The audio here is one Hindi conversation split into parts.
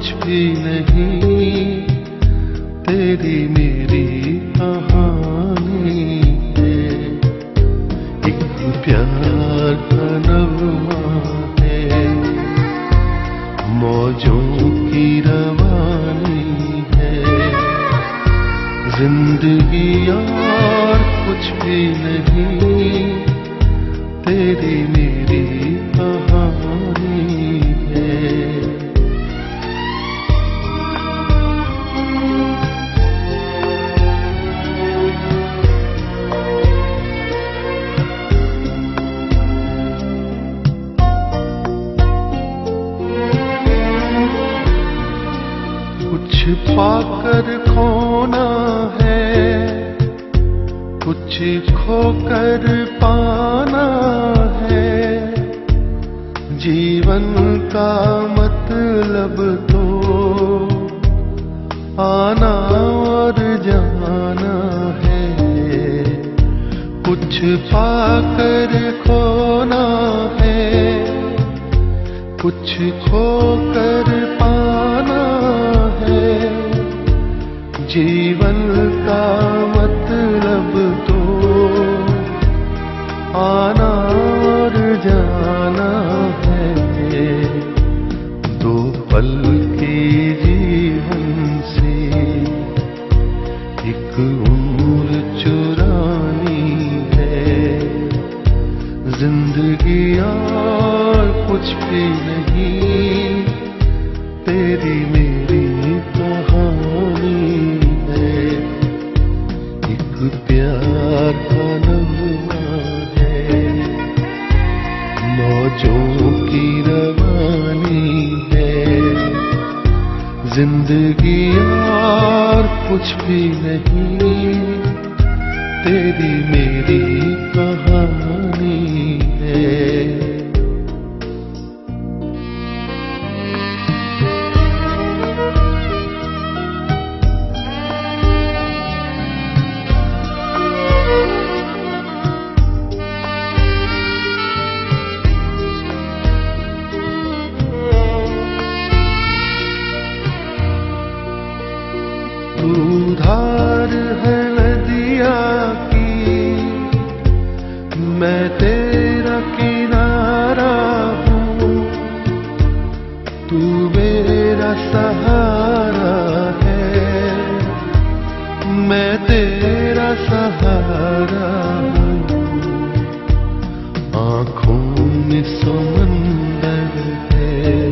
कुछ भी नहीं, तेरी मेरी कहानी है। एक प्यार का नगमा है, मौजों की रवानी है। जिंदगी और कुछ भी नहीं, तेरी मेरी कहानी है। कुछ पाकर खोना है, कुछ खोकर पाना है। जीवन का मतलब तो आना और जाना है। कुछ पाकर खोना है, कुछ खोकर पाना है। जीवन का मतलब तो आना और जाना है। दो पल के जीवन से एक उम्र चुरानी है। जिंदगी और कुछ भी नहीं, तेरी मेरी कहानी है। एक प्यार का नगमा है, मौजों की रवानी है। जिंदगी और कुछ भी नहीं, तेरी मेरी कहानी है। धार है नदिया की, मैं तेरा किनारा हूँ। तू मेरा सहारा है, मैं तेरा सहारा हूँ। आँखों में समंदर है,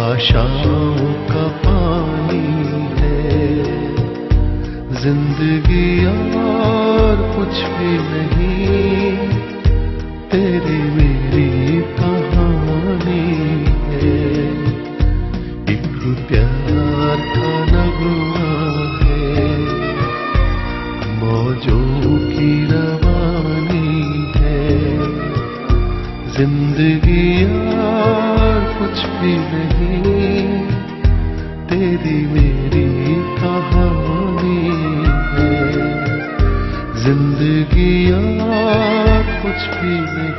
आशाओं का पानी। जिंदगी और कुछ भी नहीं, तेरी मेरी कहानी है। एक प्यार का नगमा है, मौजों की रवानी है। जिंदगी और कुछ भी नहीं, तेरी मेरी कहानी है। जिंदगी और कुछ भी नहीं।